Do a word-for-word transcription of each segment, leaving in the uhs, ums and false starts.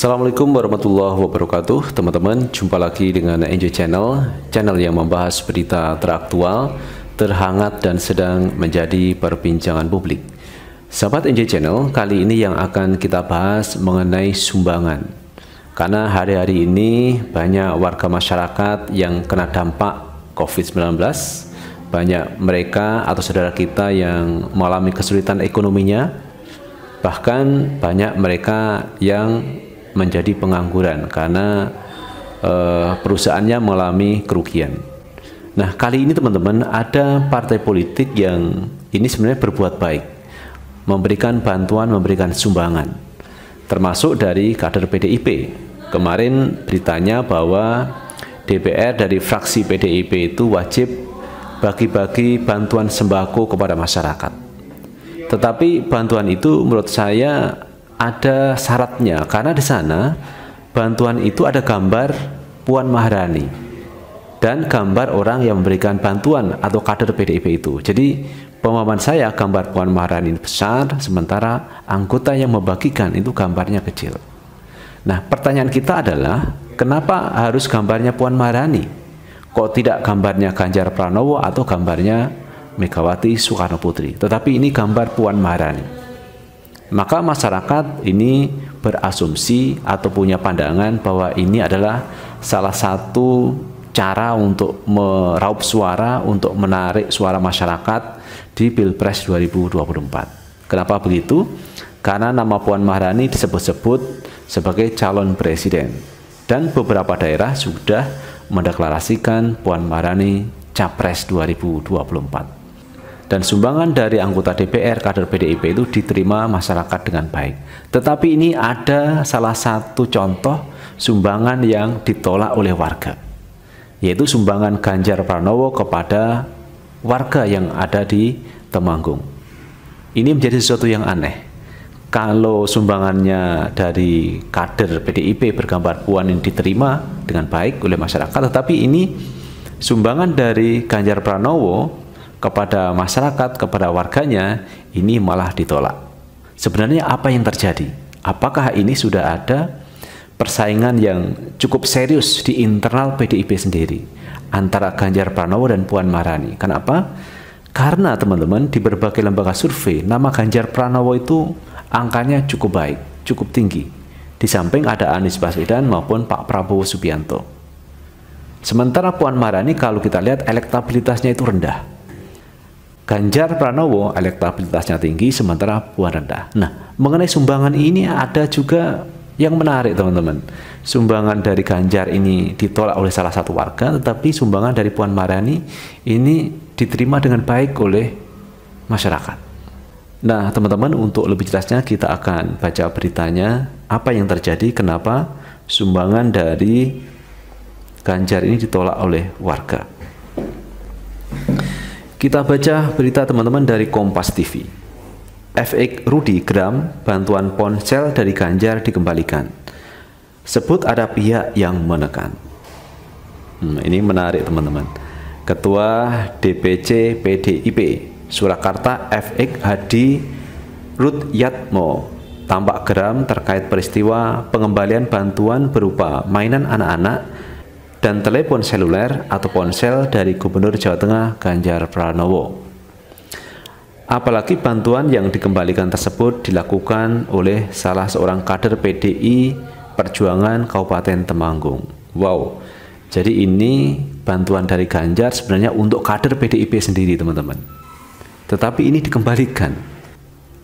Assalamualaikum warahmatullahi wabarakatuh. Teman-teman, jumpa lagi dengan Enjoy Channel, channel yang membahas berita teraktual, terhangat, dan sedang menjadi perbincangan publik. Sahabat Enjoy Channel, kali ini yang akan kita bahas mengenai sumbangan. Karena hari-hari ini banyak warga masyarakat yang kena dampak COVID sembilan belas, banyak mereka atau saudara kita yang mengalami kesulitan ekonominya, bahkan banyak mereka yang menjadi pengangguran karena eh, perusahaannya mengalami kerugian. Nah, kali ini teman-teman, ada partai politik yang ini sebenarnya berbuat baik, memberikan bantuan, memberikan sumbangan, termasuk dari kader P D I P. Kemarin beritanya bahwa D P R dari fraksi P D I P itu wajib bagi-bagi bantuan sembako kepada masyarakat. Tetapi bantuan itu menurut saya ada syaratnya, karena di sana bantuan itu ada gambar Puan Maharani dan gambar orang yang memberikan bantuan atau kader P D I P itu. Jadi pemahaman saya, gambar Puan Maharani besar, sementara anggota yang membagikan itu gambarnya kecil. Nah, pertanyaan kita adalah, kenapa harus gambarnya Puan Maharani? Kok tidak gambarnya Ganjar Pranowo atau gambarnya Megawati Soekarno Putri? Tetapi ini gambar Puan Maharani. Maka masyarakat ini berasumsi atau punya pandangan bahwa ini adalah salah satu cara untuk meraup suara, untuk menarik suara masyarakat di Pilpres dua ribu dua puluh empat. Kenapa begitu? Karena nama Puan Maharani disebut-sebut sebagai calon presiden, dan beberapa daerah sudah mendeklarasikan Puan Maharani Capres dua ribu dua puluh empat. Dan sumbangan dari anggota D P R kader P D I P itu diterima masyarakat dengan baik. Tetapi ini ada salah satu contoh sumbangan yang ditolak oleh warga, yaitu sumbangan Ganjar Pranowo kepada warga yang ada di Temanggung. Ini menjadi sesuatu yang aneh. Kalau sumbangannya dari kader P D I P bergambar Puan yang diterima dengan baik oleh masyarakat, tetapi ini sumbangan dari Ganjar Pranowo kepada masyarakat, kepada warganya, ini malah ditolak. Sebenarnya apa yang terjadi? Apakah ini sudah ada persaingan yang cukup serius di internal P D I P sendiri antara Ganjar Pranowo dan Puan Maharani? Kenapa? Karena teman-teman, di berbagai lembaga survei, nama Ganjar Pranowo itu angkanya cukup baik, cukup tinggi. Di samping ada Anies Baswedan maupun Pak Prabowo Subianto. Sementara Puan Maharani, kalau kita lihat elektabilitasnya itu rendah. Ganjar Pranowo elektabilitasnya tinggi, sementara Puan rendah. Nah, mengenai sumbangan ini ada juga yang menarik, teman-teman. Sumbangan dari Ganjar ini ditolak oleh salah satu warga, tetapi sumbangan dari Puan Maharani ini diterima dengan baik oleh masyarakat. Nah, teman-teman, untuk lebih jelasnya kita akan baca beritanya, apa yang terjadi, kenapa sumbangan dari Ganjar ini ditolak oleh warga. Kita baca berita, teman-teman, dari Kompas T V. F X Hadi geram, bantuan ponsel dari Ganjar dikembalikan. Sebut ada pihak yang menekan. Hmm, ini menarik, teman-teman. Ketua D P C P D I P Surakarta F X Hadi Rudyatmo tampak geram terkait peristiwa pengembalian bantuan berupa mainan anak-anak dan telepon seluler atau ponsel dari Gubernur Jawa Tengah Ganjar Pranowo. Apalagi bantuan yang dikembalikan tersebut dilakukan oleh salah seorang kader P D I Perjuangan Kabupaten Temanggung. Wow, jadi ini bantuan dari Ganjar sebenarnya untuk kader P D I P sendiri, teman-teman. Tetapi ini dikembalikan.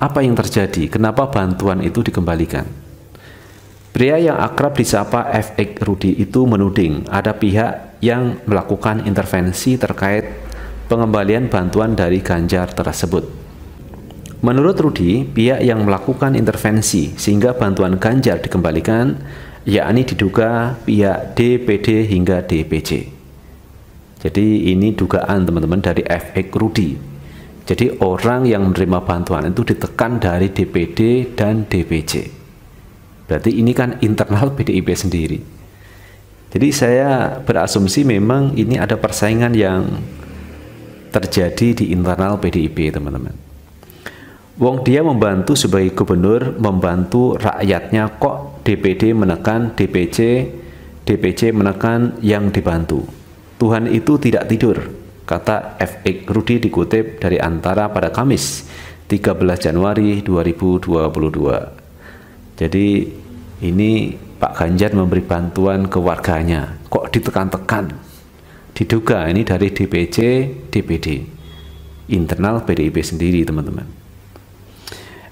Apa yang terjadi? Kenapa bantuan itu dikembalikan? Pria yang akrab disapa F X Hadi itu menuding ada pihak yang melakukan intervensi terkait pengembalian bantuan dari Ganjar tersebut. Menurut Hadi, pihak yang melakukan intervensi sehingga bantuan Ganjar dikembalikan, yakni diduga pihak D P D hingga D P C. Jadi ini dugaan, teman-teman, dari F X Hadi. Jadi orang yang menerima bantuan itu ditekan dari D P D dan D P C. Berarti ini kan internal P D I P sendiri. Jadi saya berasumsi memang ini ada persaingan yang terjadi di internal P D I P, teman-teman. Wong dia membantu sebagai gubernur, membantu rakyatnya, kok D P D menekan D P C, D P C menekan yang dibantu. Tuhan itu tidak tidur, kata F X Rudi dikutip dari Antara pada Kamis tiga belas Januari dua ribu dua puluh dua. Jadi ini Pak Ganjar memberi bantuan ke warganya, kok ditekan-tekan. Diduga ini dari D P C, D P D, internal P D I P sendiri, teman-teman.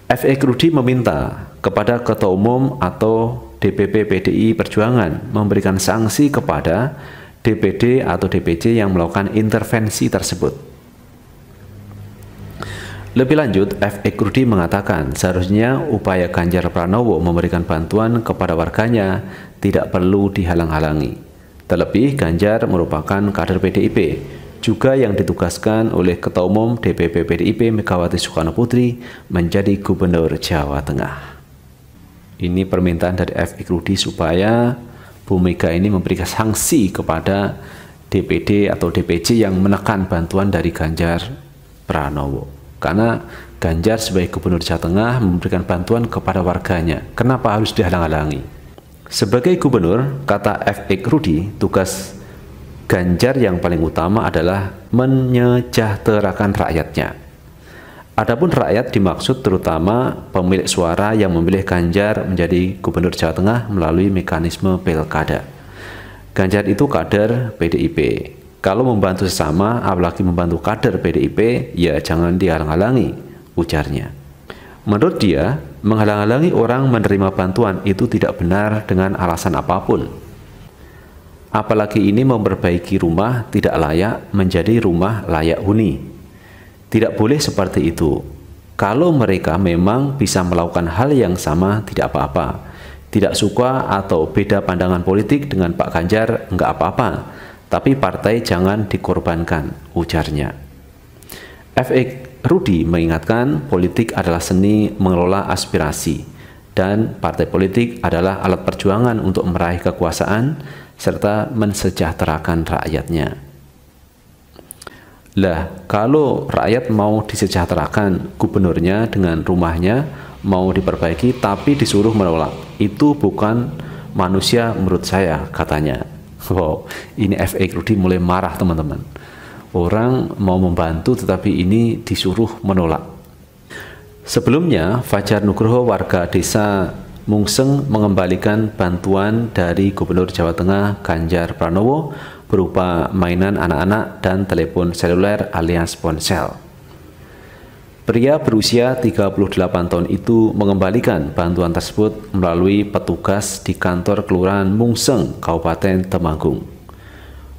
F X Rudi meminta kepada Ketua Umum atau D P P P D I Perjuangan memberikan sanksi kepada D P D atau D P C yang melakukan intervensi tersebut. Lebih lanjut, F X Rudi mengatakan seharusnya upaya Ganjar Pranowo memberikan bantuan kepada warganya tidak perlu dihalang-halangi. Terlebih Ganjar merupakan kader P D I P, juga yang ditugaskan oleh Ketua Umum D P P P D I P Megawati Soekarno Putri menjadi Gubernur Jawa Tengah. Ini permintaan dari F X Rudi supaya Bu Mega ini memberikan sanksi kepada D P D atau D P C yang menekan bantuan dari Ganjar Pranowo. Karena Ganjar sebagai Gubernur Jawa Tengah memberikan bantuan kepada warganya. Kenapa harus dihalang-halangi? Sebagai Gubernur, kata F X Rudi, tugas Ganjar yang paling utama adalah menyejahterakan rakyatnya. Adapun rakyat dimaksud terutama pemilik suara yang memilih Ganjar menjadi Gubernur Jawa Tengah melalui mekanisme Pilkada. Ganjar itu kader P D I P. Kalau membantu sesama, apalagi membantu kader P D I P, ya jangan dihalang-halangi, ujarnya. Menurut dia, menghalang-halangi orang menerima bantuan itu tidak benar dengan alasan apapun. Apalagi ini memperbaiki rumah tidak layak menjadi rumah layak huni. Tidak boleh seperti itu. Kalau mereka memang bisa melakukan hal yang sama, tidak apa-apa. Tidak suka atau beda pandangan politik dengan Pak Ganjar, enggak apa-apa. Tapi partai jangan dikorbankan, ujarnya. F X Rudi mengingatkan politik adalah seni mengelola aspirasi. Dan partai politik adalah alat perjuangan untuk meraih kekuasaan serta mensejahterakan rakyatnya. Lah, kalau rakyat mau disejahterakan gubernurnya dengan rumahnya, mau diperbaiki tapi disuruh menolak, itu bukan manusia menurut saya, katanya. Wow, ini F X Rudi mulai marah, teman-teman. Orang mau membantu tetapi ini disuruh menolak. Sebelumnya, Fajar Nugroho warga desa Mungseng mengembalikan bantuan dari Gubernur Jawa Tengah Ganjar Pranowo berupa mainan anak-anak dan telepon seluler alias ponsel. Pria berusia tiga puluh delapan tahun itu mengembalikan bantuan tersebut melalui petugas di kantor Kelurahan Mungseng, Kabupaten Temanggung.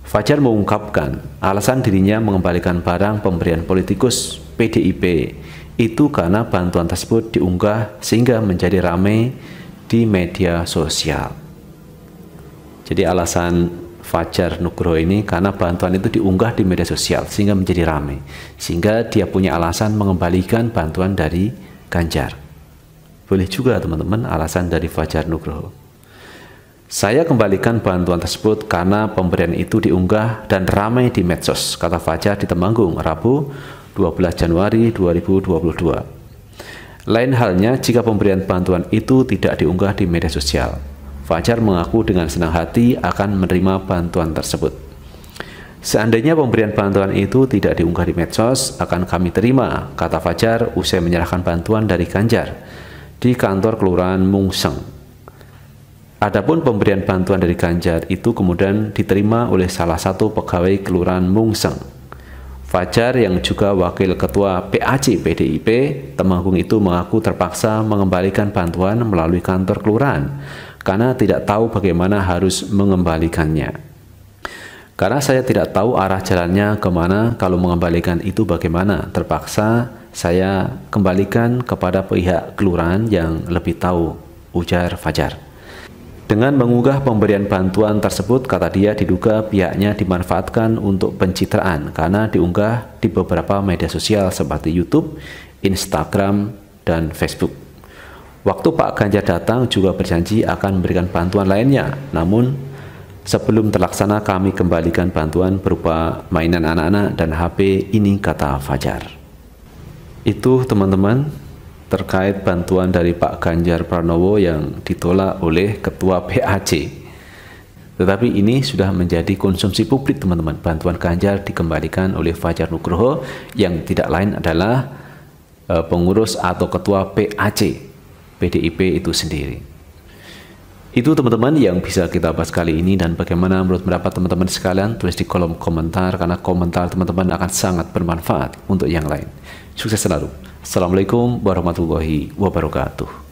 Fajar mengungkapkan alasan dirinya mengembalikan barang pemberian politikus P D I P itu karena bantuan tersebut diunggah sehingga menjadi ramai di media sosial. Jadi alasan Fajar Nugroho ini karena bantuan itu diunggah di media sosial sehingga menjadi ramai, sehingga dia punya alasan mengembalikan bantuan dari Ganjar. Boleh juga, teman-teman, alasan dari Fajar Nugroho. Saya kembalikan bantuan tersebut karena pemberian itu diunggah dan ramai di medsos, kata Fajar di Temanggung, Rabu dua belas Januari dua ribu dua puluh dua. Lain halnya jika pemberian bantuan itu tidak diunggah di media sosial. Fajar mengaku dengan senang hati akan menerima bantuan tersebut. Seandainya pemberian bantuan itu tidak diunggah di medsos, akan kami terima, kata Fajar usai menyerahkan bantuan dari Ganjar di kantor Kelurahan Mungseng. Adapun pemberian bantuan dari Ganjar itu kemudian diterima oleh salah satu pegawai Kelurahan Mungseng. Fajar yang juga wakil ketua P A C P D I P Temanggung itu mengaku terpaksa mengembalikan bantuan melalui kantor kelurahan karena tidak tahu bagaimana harus mengembalikannya. Karena saya tidak tahu arah jalannya kemana, kalau mengembalikan itu bagaimana, terpaksa saya kembalikan kepada pihak kelurahan yang lebih tahu, ujar Fajar. Dengan mengunggah pemberian bantuan tersebut, kata dia, diduga pihaknya dimanfaatkan untuk pencitraan karena diunggah di beberapa media sosial seperti YouTube, Instagram, dan Facebook. Waktu Pak Ganjar datang juga berjanji akan memberikan bantuan lainnya. Namun sebelum terlaksana kami kembalikan bantuan berupa mainan anak-anak dan H P ini, kata Fajar. Itu, teman-teman, terkait bantuan dari Pak Ganjar Pranowo yang ditolak oleh Ketua P A C. Tetapi ini sudah menjadi konsumsi publik, teman-teman. Bantuan Ganjar dikembalikan oleh Fajar Nugroho yang tidak lain adalah pengurus atau Ketua P A C P D I P itu sendiri. Itu teman-teman yang bisa kita bahas kali ini, dan bagaimana menurut pendapat teman-teman sekalian, tulis di kolom komentar, karena komentar teman-teman akan sangat bermanfaat untuk yang lain. Sukses selalu. Assalamualaikum warahmatullahi wabarakatuh.